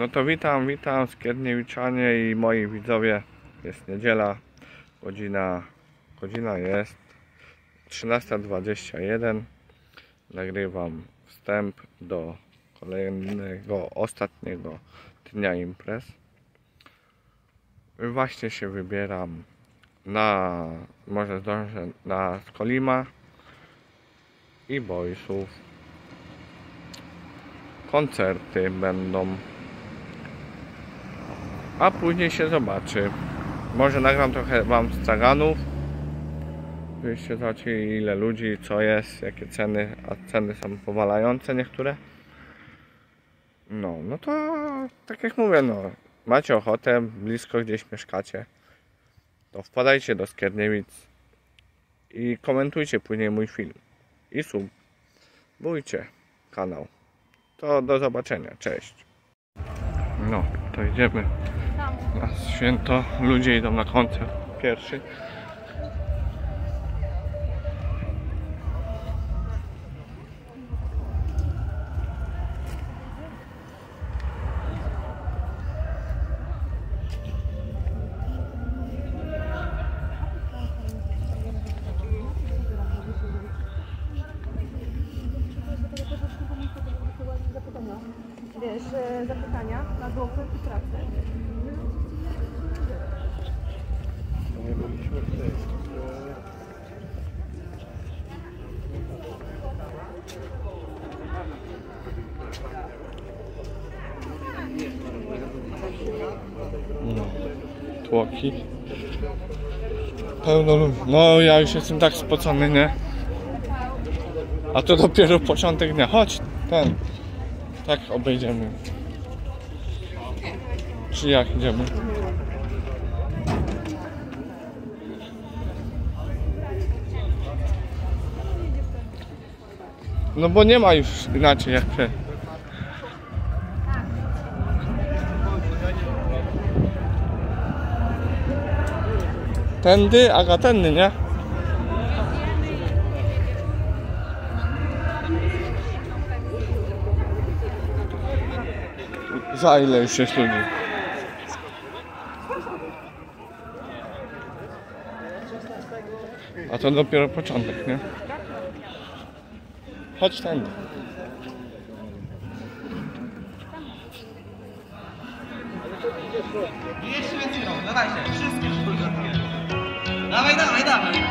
No to witam skierniewiczanie i moi widzowie. Jest niedziela, godzina jest 13:21. Nagrywam wstęp do kolejnego, ostatniego dnia imprez. Właśnie się wybieram na, może zdążę, na Kolima i Boysów. Koncerty będą, a później się zobaczy. Może nagram trochę wam z Caganów, byście zobaczyli, ile ludzi, co jest, jakie ceny, a ceny są powalające niektóre. No to tak jak mówię, no macie ochotę, blisko gdzieś mieszkacie, to wpadajcie do Skierniewic i komentujcie później mój film i subujcie kanał. To do zobaczenia, cześć. No to idziemy na święto, ludzie idą na koncert pierwszy. Wiesz, zapytania na długo i pracę. Nie byliśmy w tej. No, tłoki. Pełno ludzi. No, ja już jestem tak spocony, nie? A to dopiero początek dnia. Chodź, ten. Tak obejdziemy. Czy jak idziemy? No bo nie ma już inaczej jak przed. Tędy, aga tędy, nie? Za ile już jest ludzi? A to dopiero początek, nie? Chodź tędy. Jeszcze więcej rąk, dawajcie, wszystkie szpulki. Dawaj.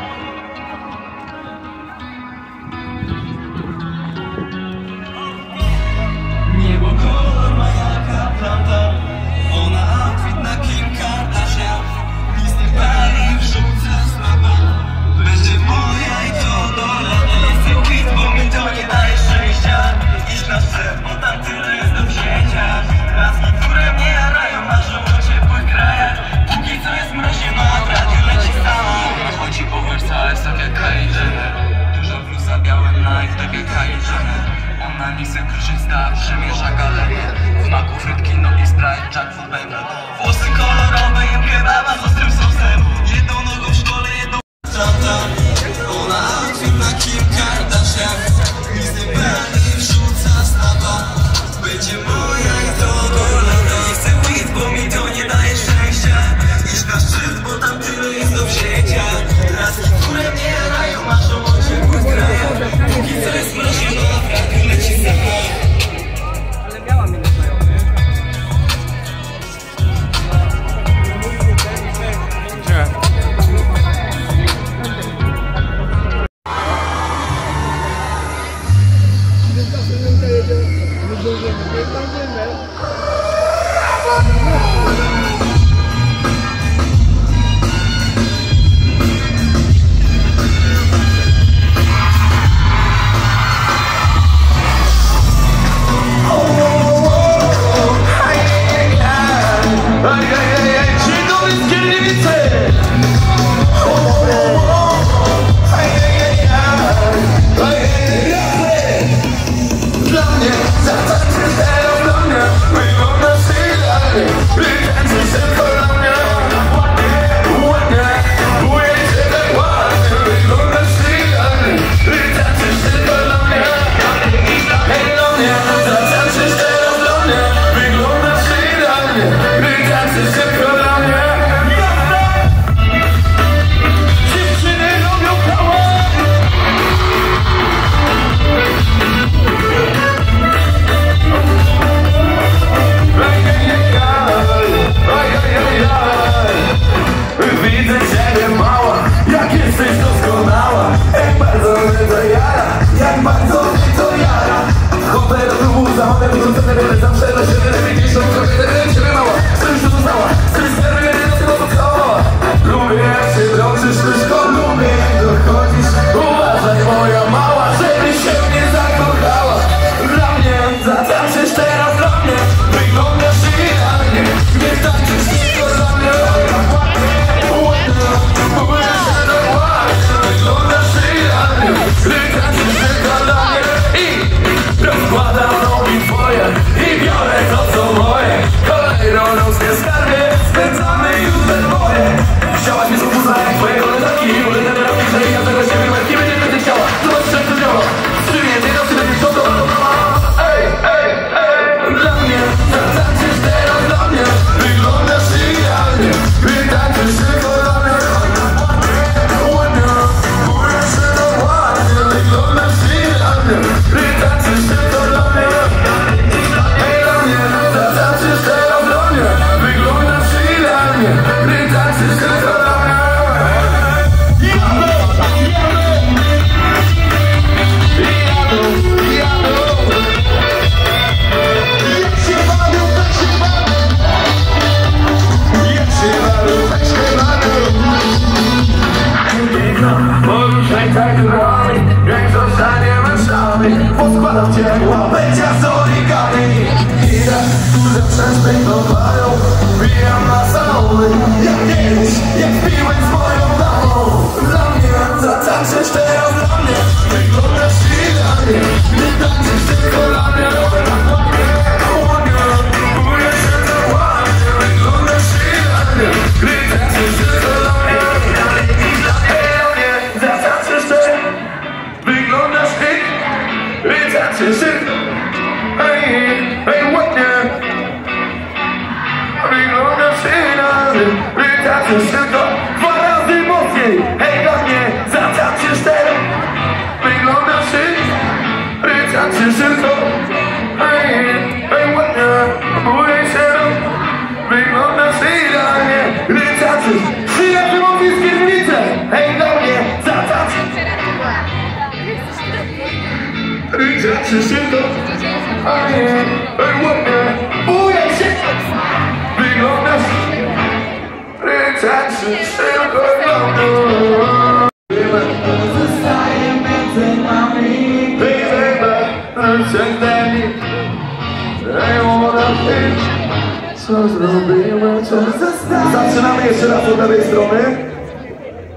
Zaczynamy jeszcze raz od lewej strony.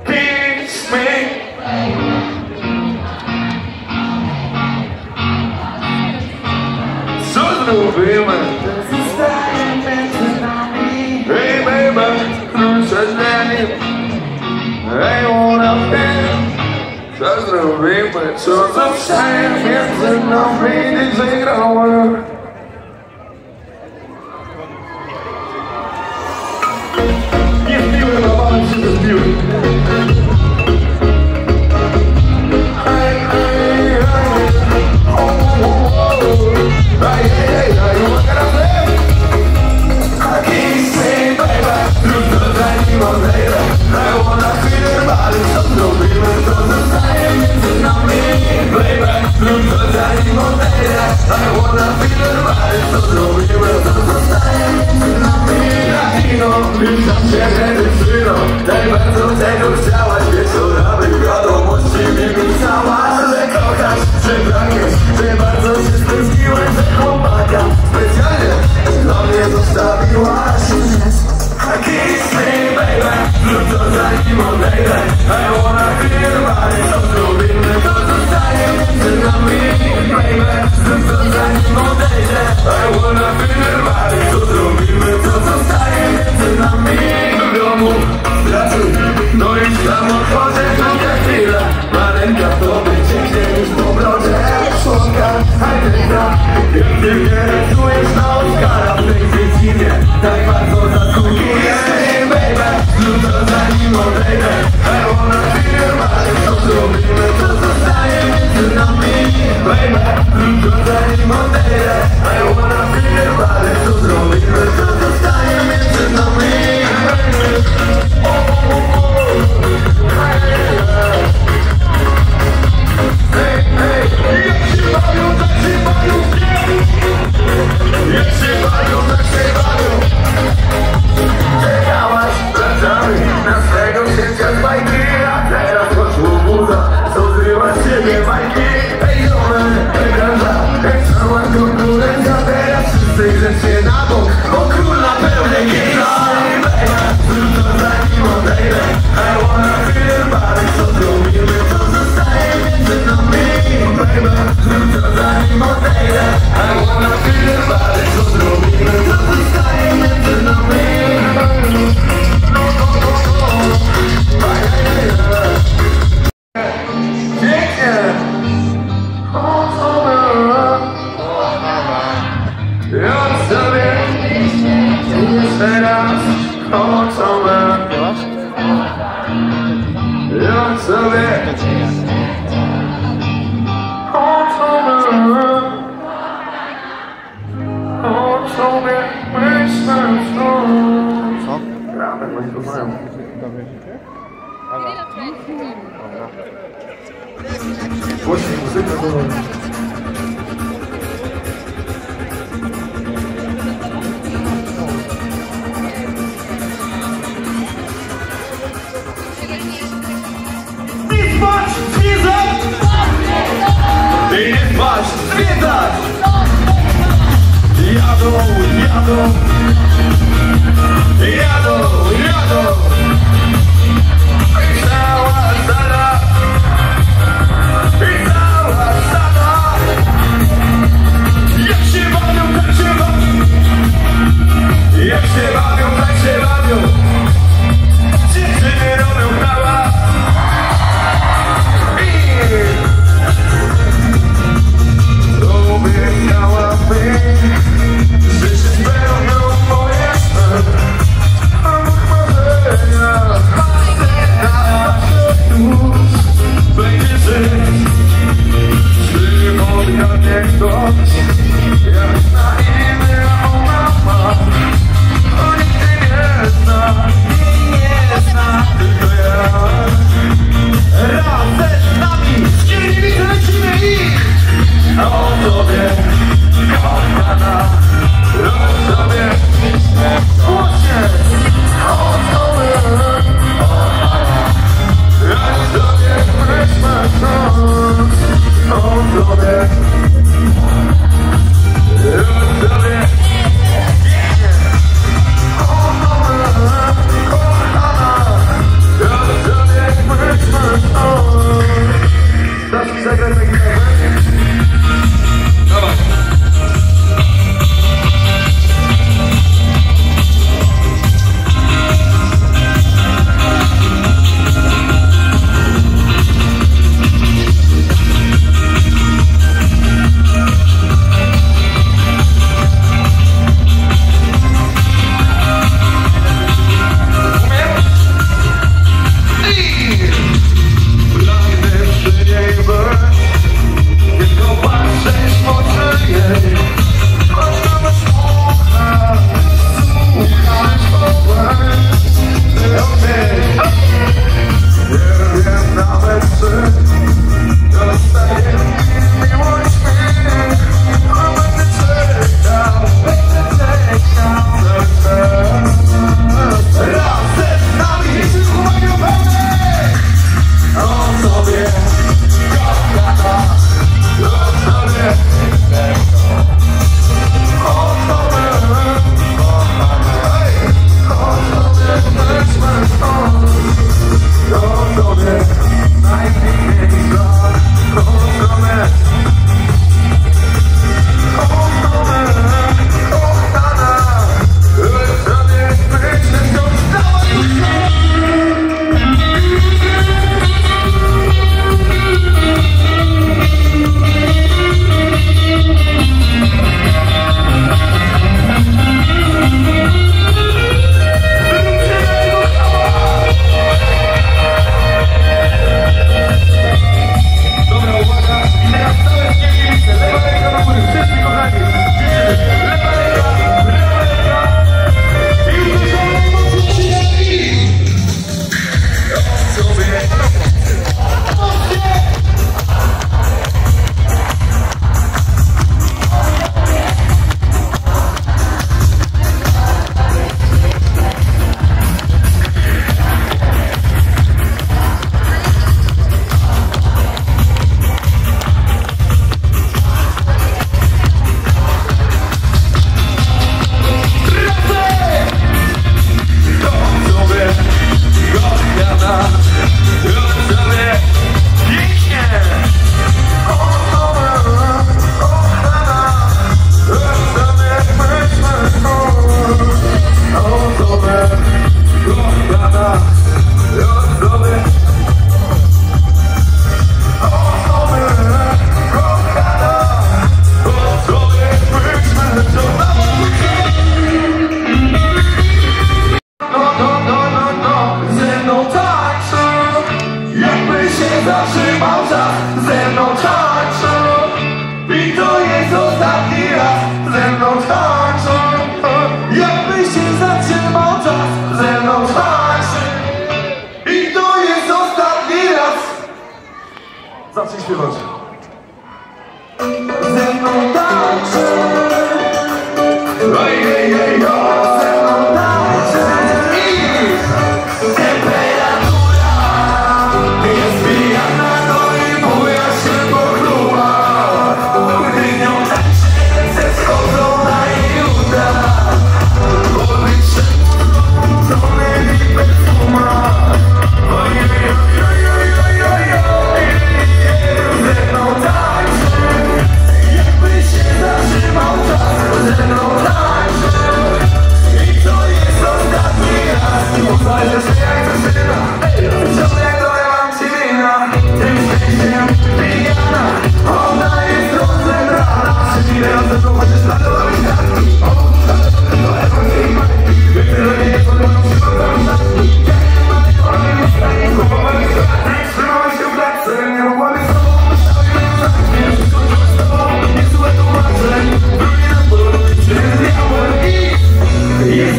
Kiss me. Co zrobimy? Zostajemy z nami. Hey baby, wrócę z nami. Hey wanna be. Co zrobimy? Co zostaje między nami? Nic nie grałem. Ty nie masz zwiedzać! Ja Jadą. I cała zada. Jak się bawią, tak się bawią. Dziewczyny robią hałas.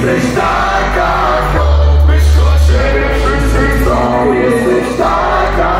jesteś taka, myślę, że wszyscy chcą, jesteś taka.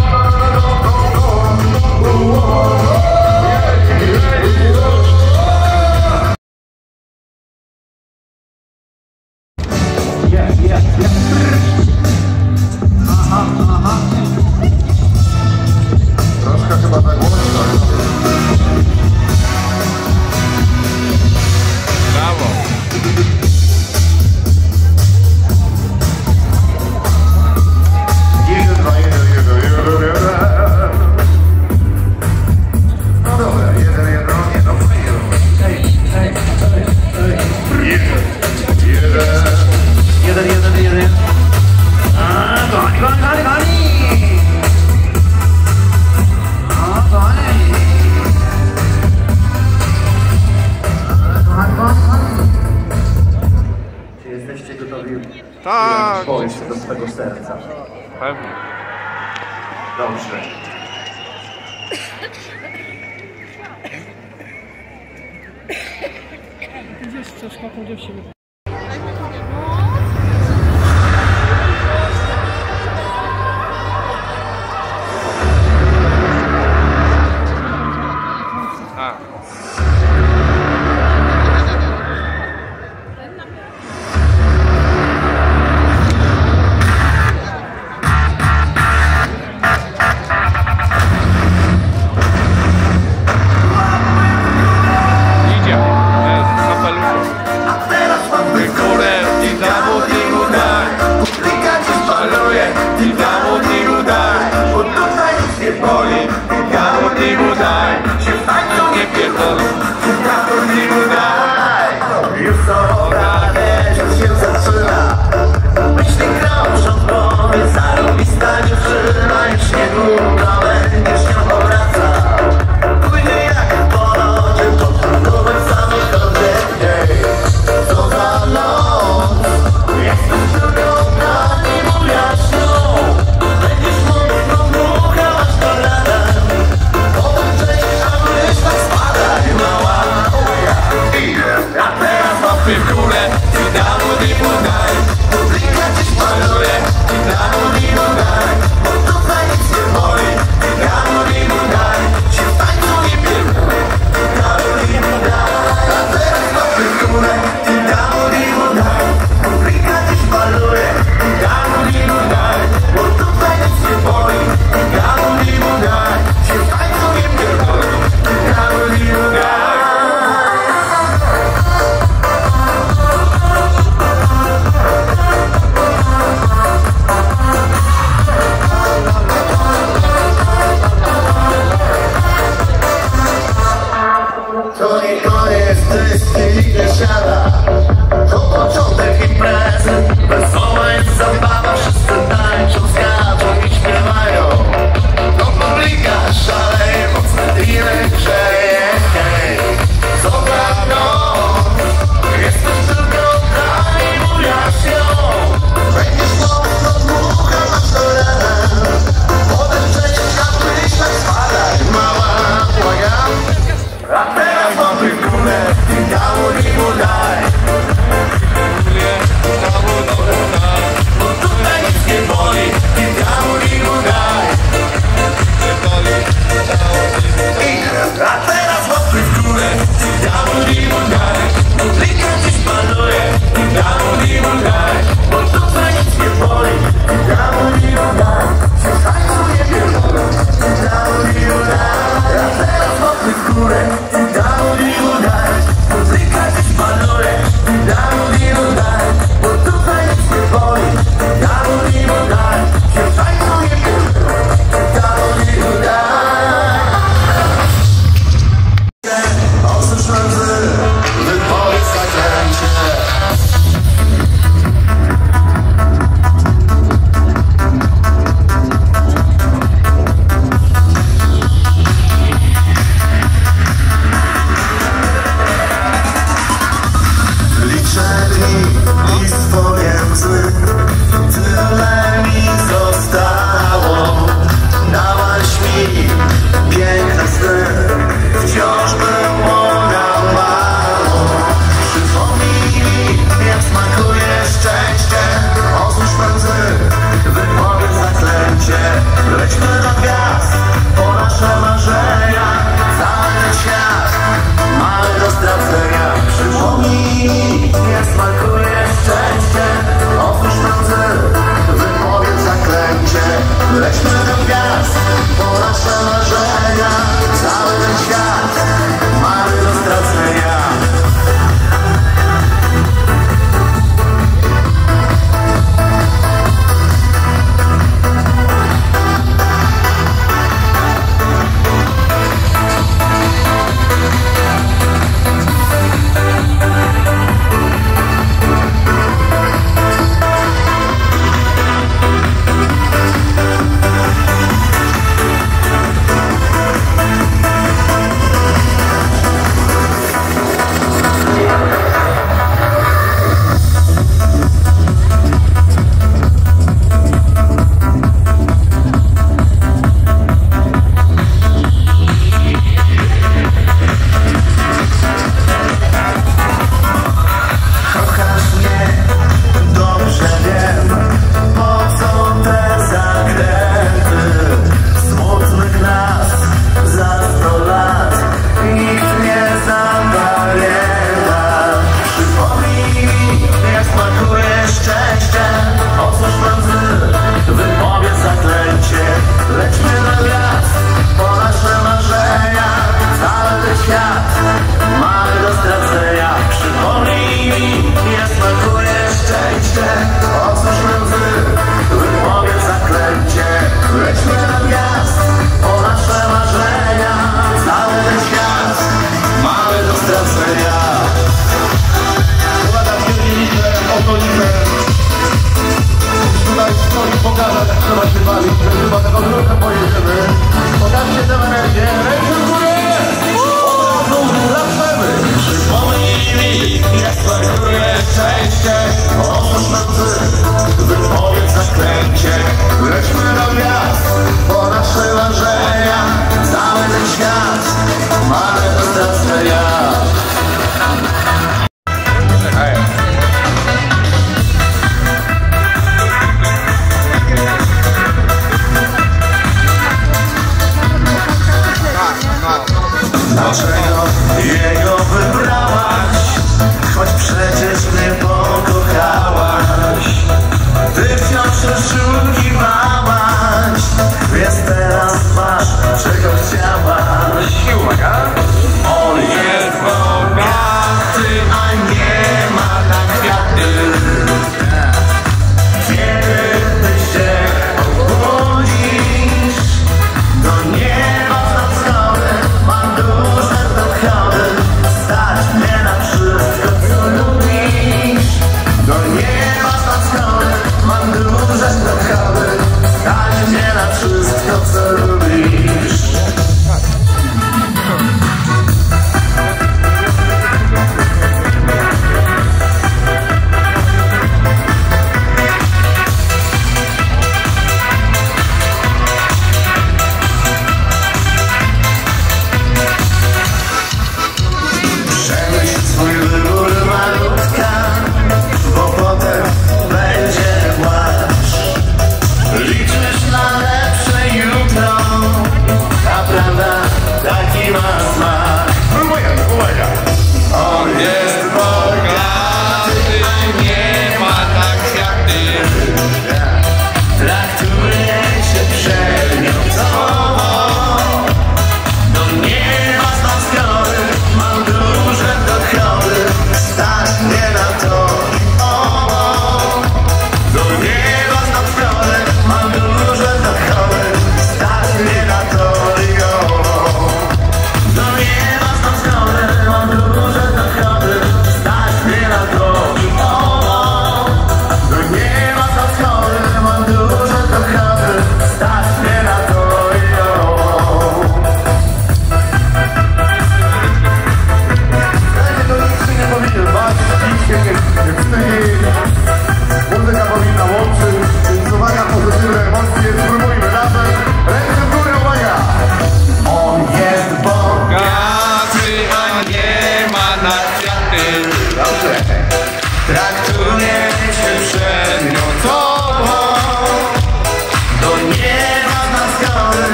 No, Tak. Boisz się do swego serca. Pewnie. Dobrze. Gdzieś przeszkodą, gdzieś się wypadło. Idzie. Jest. A teraz właśnie bawić, że chyba tego druga pojedziemy. Podawcie tę energię, ręce w górę! Laczemy! Przypomnij mi, jak smakuje szczęście. Otwórz nam ty, wypowiedz zaklęcie. Lećmy do gwiazd, po nasze marzenia. Cały ten świat, manifestacja ja. Dlaczego jego wybrałaś, choć przecież mnie pokochałaś? Ty wciąż oszukiwałaś.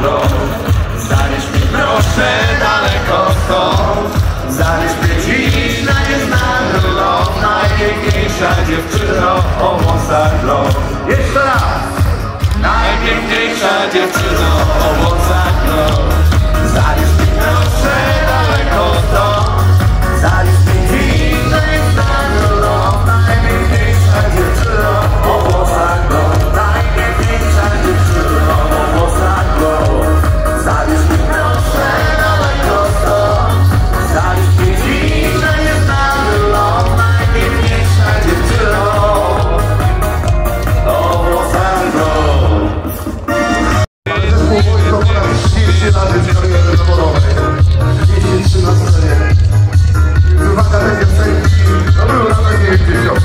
blok. Zanieś mnie proszę daleko stąd, zanieś mnie dziś na nieznaną lot. Najpiękniejsza dziewczyno o włosach blond. Jeszcze raz! Najpiękniejsza dziewczyno o włosach blond. Zanieś mnie proszę daleko stąd, zanieś mnie dziś na nieznaną lot. Najpiękniejsza dziewczyno o włosach blond. Najpiękniejsza dziewczyno o włosach blond. Zanieś mnie proszę daleko stąd, zanieś mnie dziś na nieznany lot. Najpiękniejsza dziewczyno o włosach blond. Zespół moich proponów ślicznie na tym karierze zaworowej. 10-13 lat. Uwaga, będzie w sensie. To był lat 90.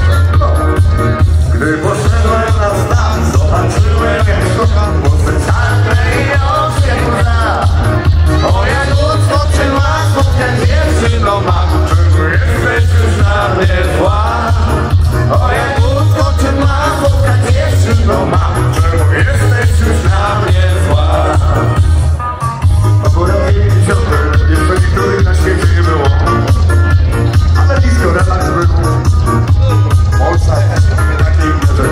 Gdy poszedłem na stan, zobaczyłem jak kocha włosy czarne i oczy kurza. O jak odskoczyła smutna dziewczyno ma, czego jesteś już na mnie zła. O jak odskoczyła smutna dziewczyno ma, czego jesteś już na mnie zła. Akurat jej dzieciątek, jeszcze nikogo na świecie nie było. Ale blisko relaks był. Polska jest takie inne rzeczy.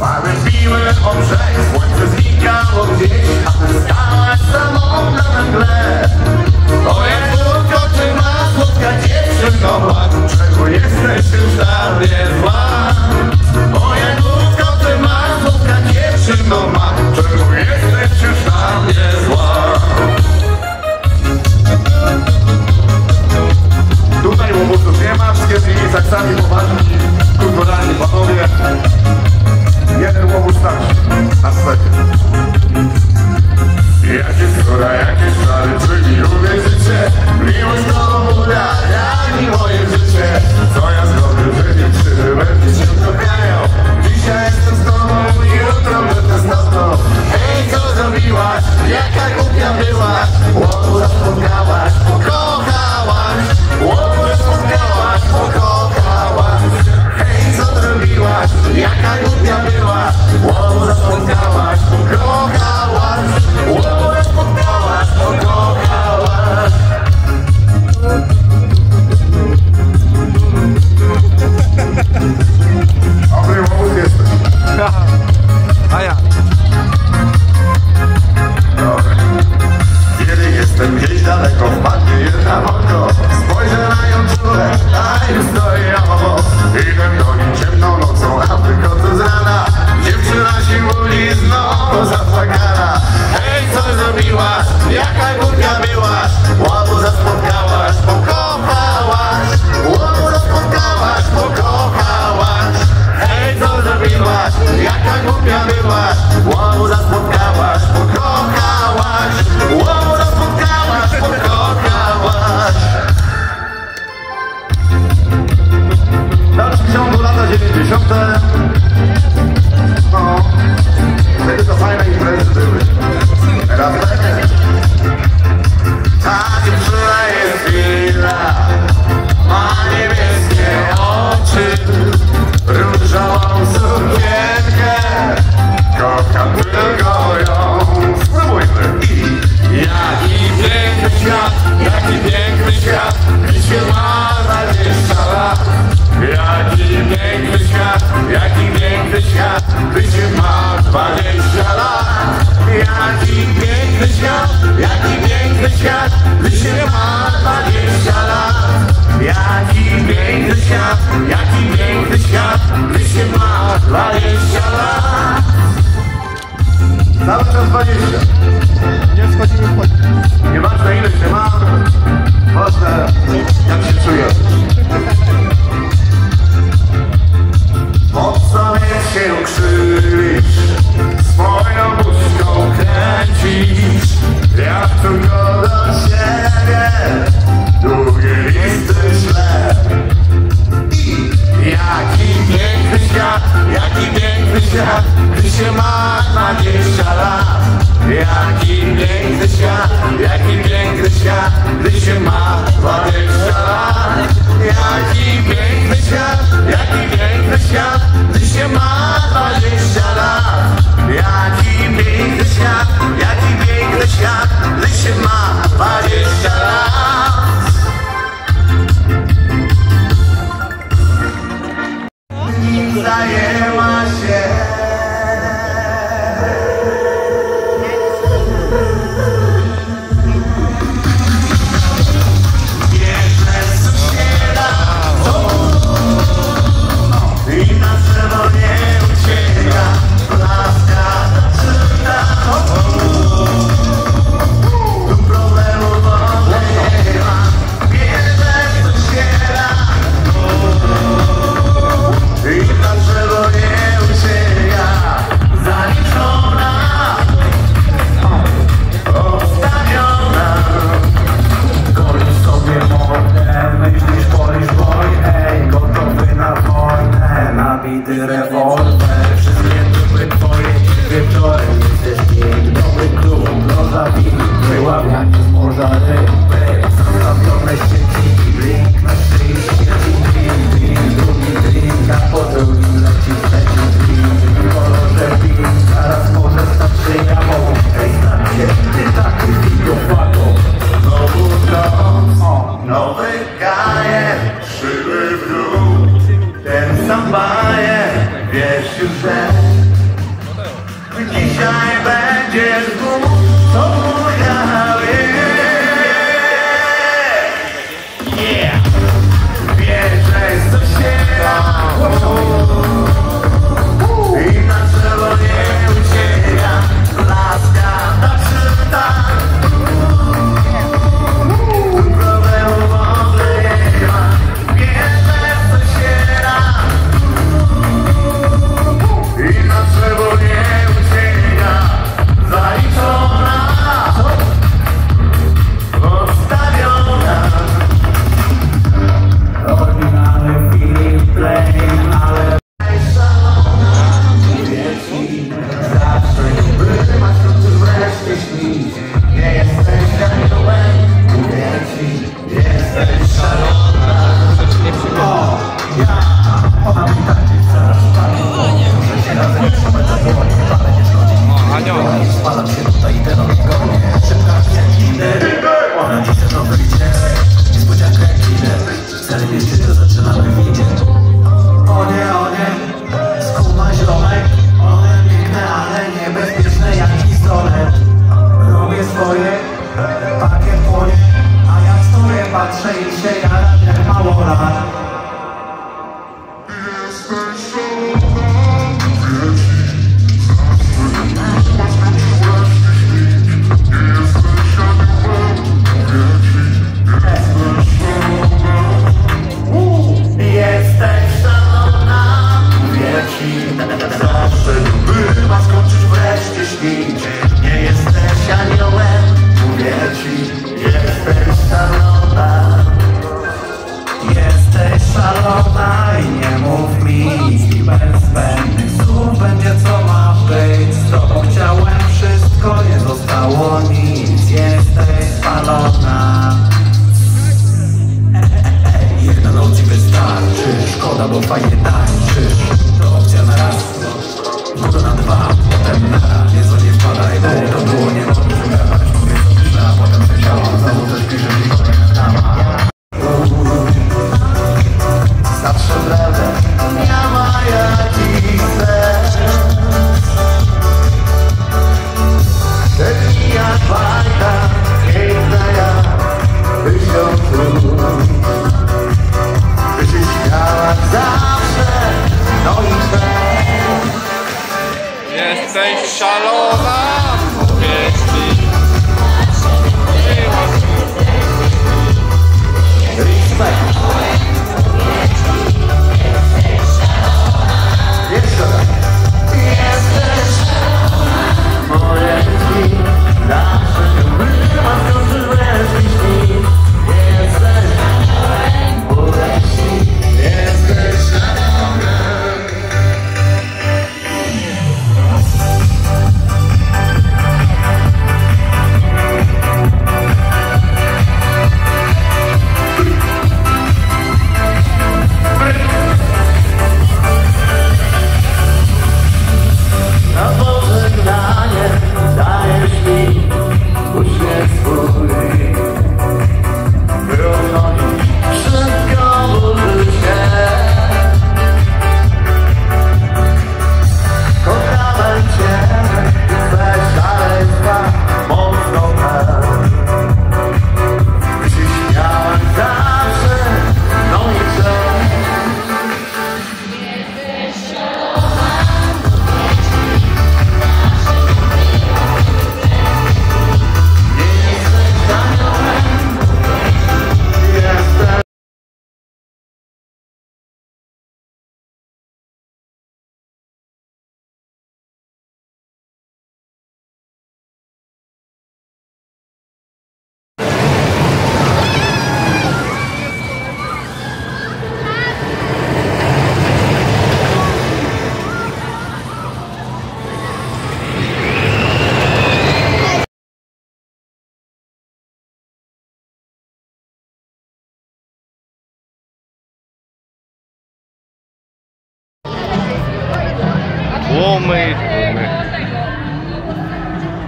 Pary piły o brzeg, słońce znikało gdzieś, a ty stałaś samotna na mgle. O jak odskoczyła słodka dziewczyno ma, czego jesteś już dla mnie zła. O jak odskoczyła słodka dziewczyno ma, czego jesteś już dla mnie zła. Tutaj łowców nie ma, w Skierniewicach sami poważni, kulturalni panowie. Jeden łowców starszy na swecie. Jakie skóra, jakie szary, czyli uwierzycie, miłość to mura, rani moje życie. Co ja zrobię, że dziewczyny we się utopiają. Dzisiaj jestem z tobą, jutro będę z tobą. Hej, co zrobiłaś, jaka głupia byłaś, łowców spotkałaś, pokochałaś. Łowców spotkałaś, pokochałaś. Hej, co zrobiłaś, jaka głupia byłaś, łowców spotkałaś, pokochałaś. Łowców spotkałaś, pokochałaś. Dobry łowców jesteś. A ja. Kiedy jestem gdzieś daleko, wpadnie jedna w oko. Spojrzę na ją czule, a już stoję obok. Idę do niej ciemną nocą, a wychodzę z rana. Dziewczyna się boli, znowu zapłakana. Hej, co zrobiłaś? Jaka głupia byłaś? Łobuza spotkałaś, pokochałaś. Łobuza spotkałaś, pokochałaś. Hej, co zrobiłaś? Jaka głupia byłaś? Łobuza spotkałaś, pokochałaś. Łobuza spotkałaś, pokochałaś. W dalszym ciągu lata 90. No, wtedy to fajne imprezy były. Teraz lepiej. Ta dziewczyna jest inna, ma niebieskie oczy, różową sukienkę, kocham tylko ją. Spróbujmy. Jaki piękny świat, jaki piękny świat, dziś ma 20 lat. Jaki piękny świat, jaki piękny świat, dziś ma 20 lat. Jaki piękny świat, jaki piękny świat, dziś ma 20 lat. Jaki piękny świat, jaki piękny świat, dziś ma 20 lat. Cały czas 20. Nie wchodzimy w pociąg. Nieważne ile się ma, ważne jak się czuję. Po co się krzywisz, swoją buźką kręcisz, jak tylko do siebie, długie listy śle. Jaki piękny świat, jaki piękny świat, gdy się ma 20 lat. Jaki piękny świat, jaki piękny świat, gdy się ma 20 lat. Jaki piękny świat, jaki piękny świat, gdy się ma 20 lat. dzisiaj będziesz z gumą, to buchały. Yeah! Wiesz, że jest to się i na drzewo nie ucieka, laska ta przyda.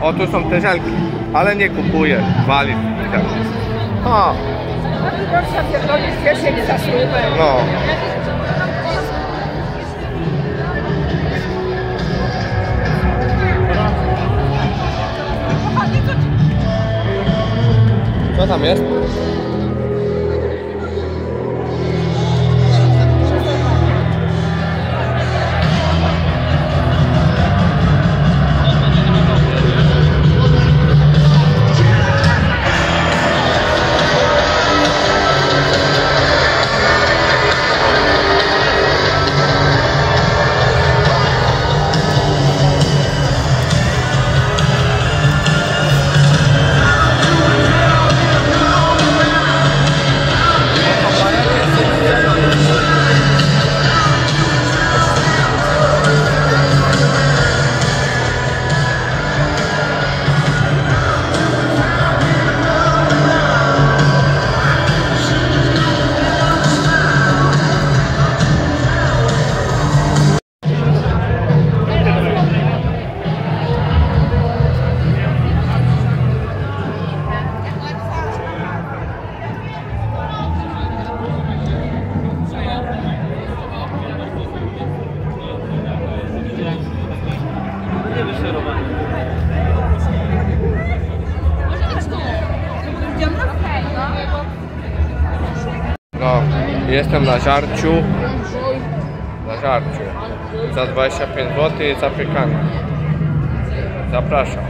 O, tu są te żelki, ale nie kupuję, wali. O! No. Co tam jest? No, jestem na żarciu. Na żarciu. Za 25 zł jest zapiekane. Zapraszam.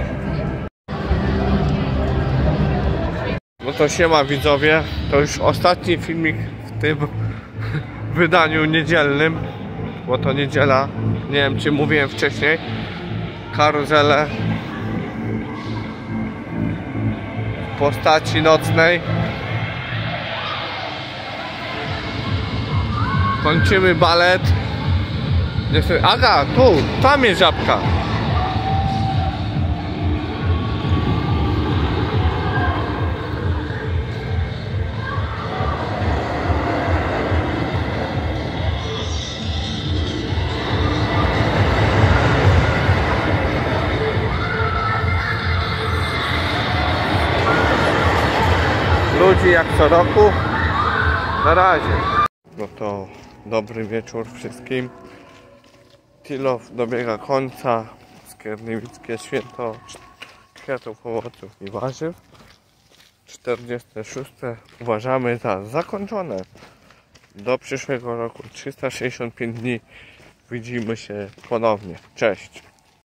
No to siema widzowie. To już ostatni filmik w tym wydaniu niedzielnym. Bo to niedziela. Nie wiem, czy mówiłem wcześniej. Karuzele w postaci nocnej. Kończymy balet. Aga, tu, tam jest żabka. Ludzi jak co roku. Na razie. No to dobry wieczór wszystkim. Tilow dobiega końca. Skierniewickie święto kwiatów, owoców i warzyw 46. uważamy za zakończone. Do przyszłego roku, 365 dni. Widzimy się ponownie. Cześć.